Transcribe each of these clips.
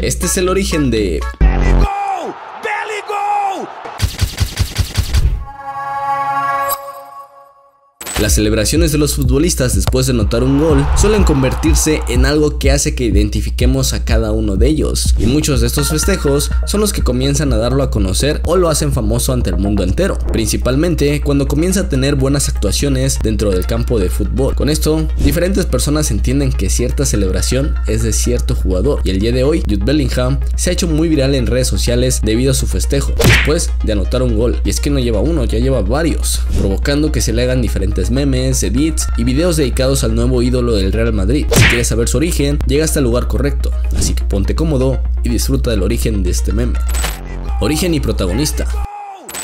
Este es el origen de... Las celebraciones de los futbolistas después de anotar un gol suelen convertirse en algo que hace que identifiquemos a cada uno de ellos, y muchos de estos festejos son los que comienzan a darlo a conocer o lo hacen famoso ante el mundo entero, principalmente cuando comienza a tener buenas actuaciones dentro del campo de fútbol. Con esto, diferentes personas entienden que cierta celebración es de cierto jugador, y el día de hoy Jude Bellingham se ha hecho muy viral en redes sociales debido a su festejo después de anotar un gol, y es que no lleva uno, ya lleva varios, provocando que se le hagan diferentes memes, edits y videos dedicados al nuevo ídolo del Real Madrid. Si quieres saber su origen, llega hasta el lugar correcto, así que ponte cómodo y disfruta del origen de este meme. Origen y protagonista.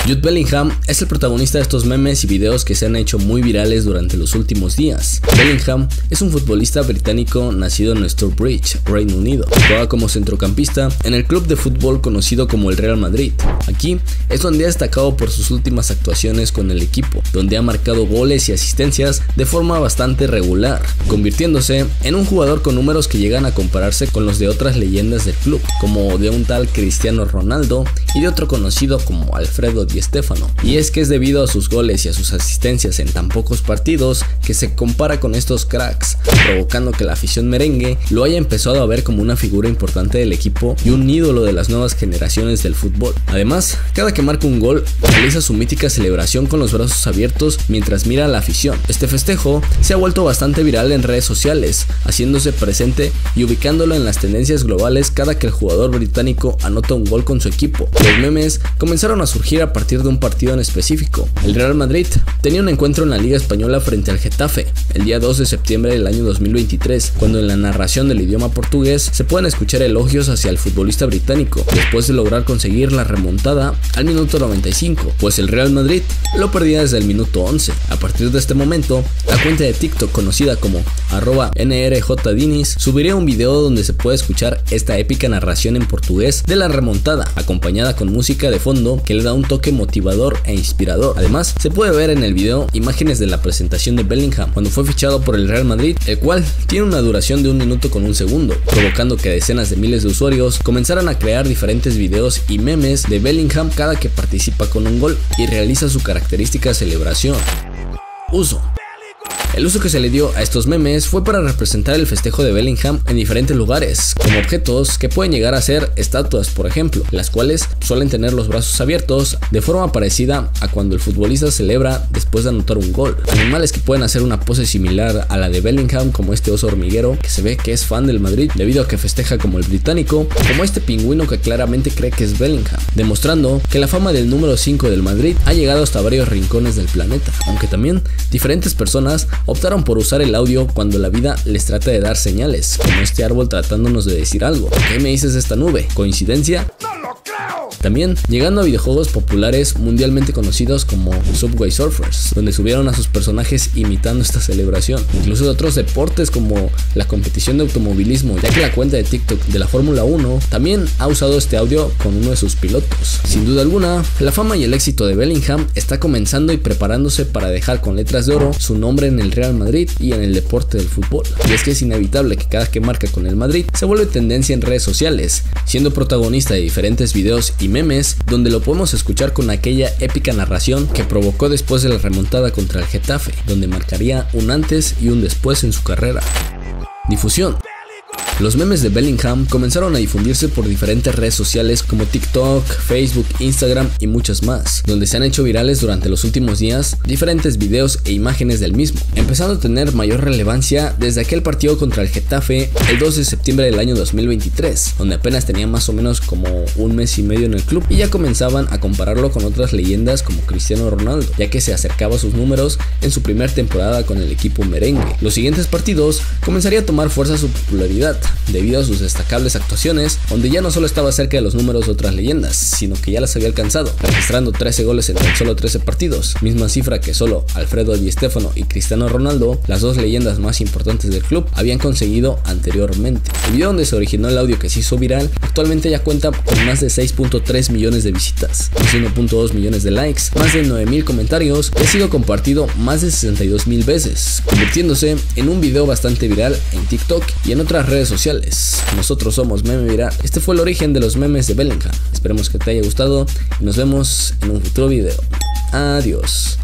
Jude Bellingham es el protagonista de estos memes y videos que se han hecho muy virales durante los últimos días. Bellingham es un futbolista británico nacido en Stourbridge, Reino Unido. Juega como centrocampista en el club de fútbol conocido como el Real Madrid. Aquí es donde ha destacado por sus últimas actuaciones con el equipo, donde ha marcado goles y asistencias de forma bastante regular, convirtiéndose en un jugador con números que llegan a compararse con los de otras leyendas del club, como de un tal Cristiano Ronaldo y de otro conocido como Alfredo Di Stéfano. Y es que es debido a sus goles y a sus asistencias en tan pocos partidos que se compara con estos cracks, provocando que la afición merengue lo haya empezado a ver como una figura importante del equipo y un ídolo de las nuevas generaciones del fútbol. Además, cada que marca un gol, realiza su mítica celebración con los brazos abiertos mientras mira a la afición. Este festejo se ha vuelto bastante viral en redes sociales, haciéndose presente y ubicándolo en las tendencias globales cada que el jugador británico anota un gol con su equipo. Los memes comenzaron a surgir a partir de un partido en específico. El Real Madrid tenía un encuentro en la Liga Española frente al Getafe el día 2 de septiembre del año 2023, cuando en la narración del idioma portugués se pueden escuchar elogios hacia el futbolista británico después de lograr conseguir la remontada al minuto 95, pues el Real Madrid lo perdía desde el minuto 11. A partir de este momento, la cuenta de TikTok conocida como @nrjdinis subiría un video donde se puede escuchar esta épica narración en portugués de la remontada, acompañada con música de fondo que le da un toque motivador e inspirador. Además, se puede ver en el video imágenes de la presentación de Bellingham cuando fue fichado por el Real Madrid, el cual tiene una duración de 1 minuto con 1 segundo, provocando que decenas de miles de usuarios comenzaran a crear diferentes videos y memes de Bellingham cada que participa con un gol y realiza su característica celebración. Uso. El uso que se le dio a estos memes fue para representar el festejo de Bellingham en diferentes lugares, como objetos que pueden llegar a ser estatuas, por ejemplo, las cuales suelen tener los brazos abiertos de forma parecida a cuando el futbolista celebra después de anotar un gol. Animales que pueden hacer una pose similar a la de Bellingham, como este oso hormiguero que se ve que es fan del Madrid debido a que festeja como el británico, como este pingüino que claramente cree que es Bellingham, demostrando que la fama del número 5 del Madrid ha llegado hasta varios rincones del planeta, aunque también diferentes personas optaron por usar el audio cuando la vida les trata de dar señales, como este árbol tratándonos de decir algo. ¿Qué me dices de esta nube? ¿Coincidencia? ¡No lo creo! También llegando a videojuegos populares mundialmente conocidos como Subway Surfers, donde subieron a sus personajes imitando esta celebración. Incluso de otros deportes como la competición de automovilismo, ya que la cuenta de TikTok de la Fórmula 1 también ha usado este audio con uno de sus pilotos. Sin duda alguna, la fama y el éxito de Bellingham está comenzando y preparándose para dejar con letras de oro su nombre en el Real Madrid y en el deporte del fútbol. Y es que es inevitable que cada que marca con el Madrid se vuelve tendencia en redes sociales, siendo protagonista de diferentes videos y memes donde lo podemos escuchar con aquella épica narración que provocó después de la remontada contra el Getafe, donde marcaría un antes y un después en su carrera. Difusión. Los memes de Bellingham comenzaron a difundirse por diferentes redes sociales como TikTok, Facebook, Instagram y muchas más, donde se han hecho virales durante los últimos días diferentes videos e imágenes del mismo, empezando a tener mayor relevancia desde aquel partido contra el Getafe el 2 de septiembre del año 2023, donde apenas tenía más o menos como un mes y medio en el club y ya comenzaban a compararlo con otras leyendas como Cristiano Ronaldo, ya que se acercaba a sus números en su primera temporada con el equipo merengue. Los siguientes partidos comenzaría a tomar fuerza su popularidad debido a sus destacables actuaciones, donde ya no solo estaba cerca de los números de otras leyendas, sino que ya las había alcanzado, registrando 13 goles en tan solo 13 partidos, misma cifra que solo Alfredo Di Stéfano y Cristiano Ronaldo, las dos leyendas más importantes del club, habían conseguido anteriormente. El video donde se originó el audio que se hizo viral actualmente ya cuenta con más de 6.3 millones de visitas, 1.2 millones de likes, más de 9.000 comentarios y ha sido compartido más de 62.000 veces, convirtiéndose en un video bastante viral en TikTok y en otras redes sociales sociales. Nosotros somos Meme Viral. Este fue el origen de los memes de Bellingham. Esperemos que te haya gustado y nos vemos en un futuro video. Adiós.